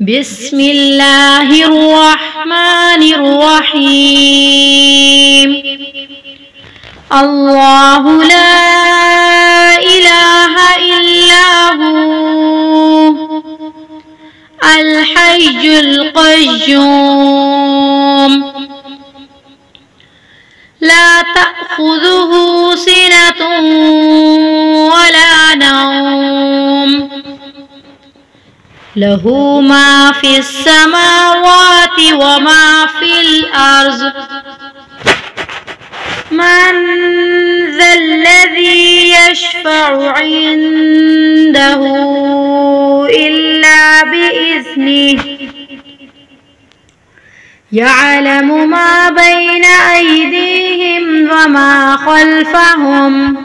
بسم الله الرحمن الرحيم الله لا إله إلا هو الحي القيوم لا تأخذه سنة ولا نوم له ما في السماوات وما في الأرض من ذا الذي يشفع عنده إلا بإذنه يعلم ما بين أيديهم وما خلفهم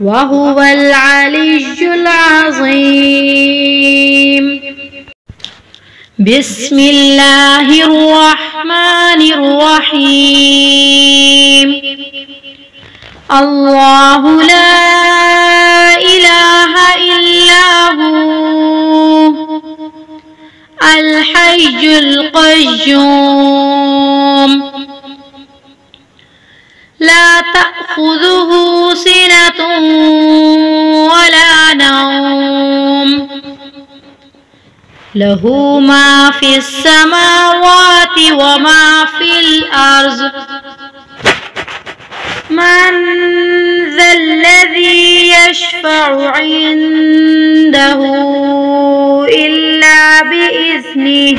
وهو العلي العظيم بسم الله الرحمن الرحيم الله لا إله إلا هو الحي القيوم لا تأخذه سنة ولا نوم له ما في السماوات وما في الأرض من ذا الذي يشفع عنده إلا بإذنه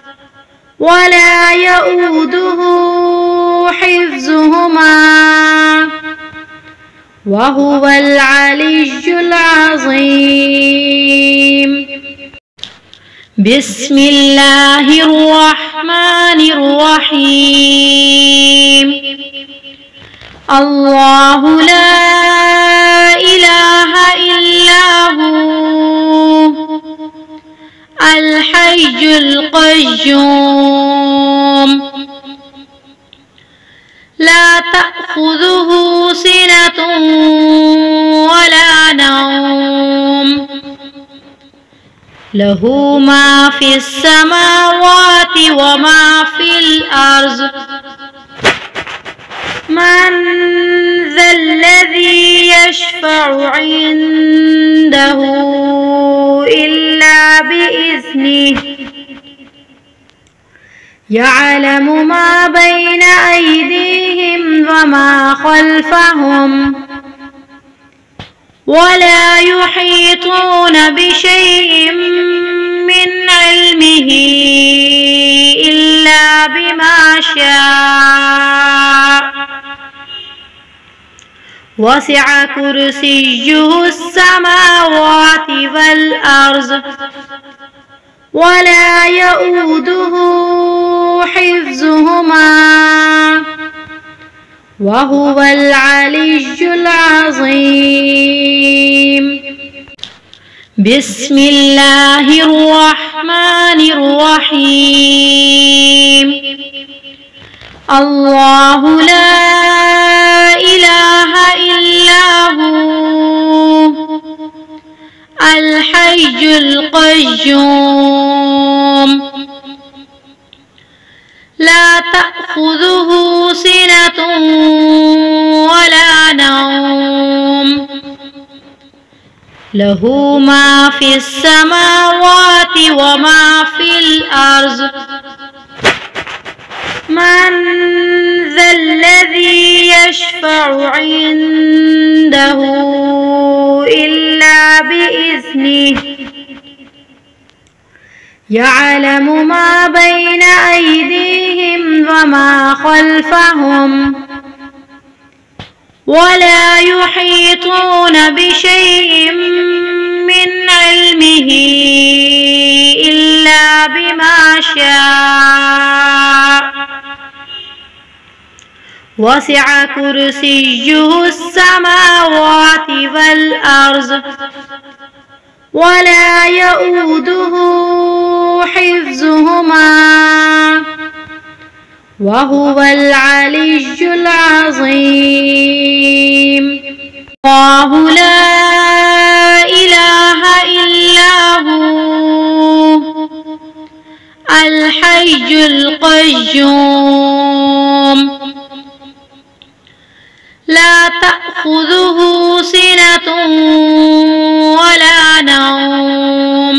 ولا يؤوده حفظهما وهو العلي العظيم بسم الله الرحمن الرحيم الله لا إله إلا هو الحي القيوم لا تأخذه سنة ولا نوم له ما في السماوات وما في الأرض من ذا الذي يشفع عنده إلا بإذنه يعلم ما بين أيديهم وما خلفهم ولا يحيطون بشيء من علمه إلا بما شاء وسع كرسيه السماوات والأرض ولا يؤوده حفظهما وهو العلي العظيم بسم الله الرحمن الرحيم الله لا إله إلا هو الحي القيوم لا تأخذه سنة ولا نوم له ما في السماوات وما في الأرض من الذي يشفع عنده إلا بإذنه يعلم ما بين أيديهم وما خلفهم ولا يحيطون بشيء من علمه إلا بما شاء وسع كرسيه السماوات والأرض ولا يؤوده حفظهما وهو العلي العظيم. الله لا إله إلا هو الحي القيوم لا تأخذه سنة ولا نوم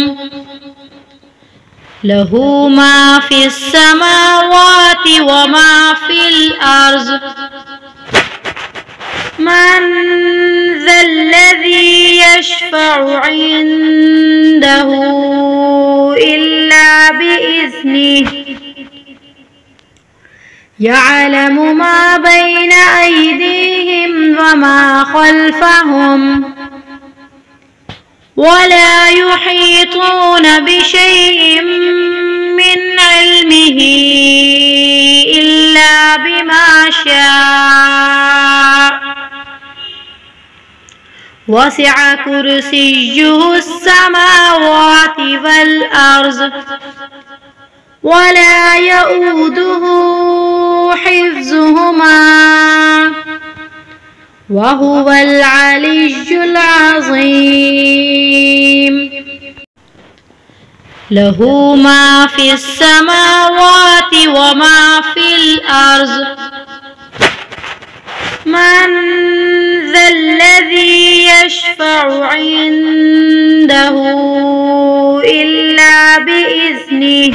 له ما في السماوات وما في الأرض من ذا الذي يشفع عنده إلا بإذنه يعلم ما بين أيديهم وما خلفهم ولا يحيطون بشيء من علمه إلا بما شاء وسع كرسيه السماوات والأرض ولا يؤوده حفظهما وهو العلي العظيم. له ما في السماوات وما في الأرض من ذا الذي يشفع عنده إلا بإذنه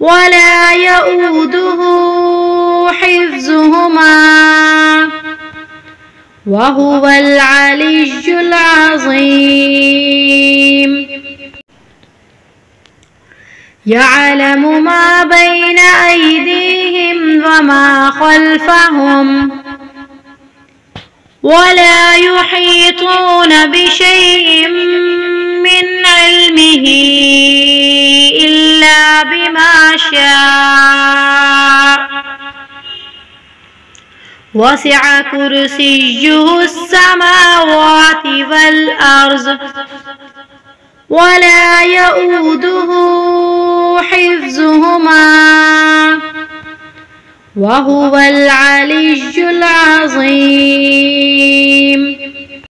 ولا يؤوده حفظهما وهو العلي العظيم. يعلم ما بين أيديهم وما خلفهم ولا يحيطون بشيء من علمه إلا بما شاء وسع كرسيه السماوات والأرض ولا يؤوده حفظهما وهو العلي العظيم.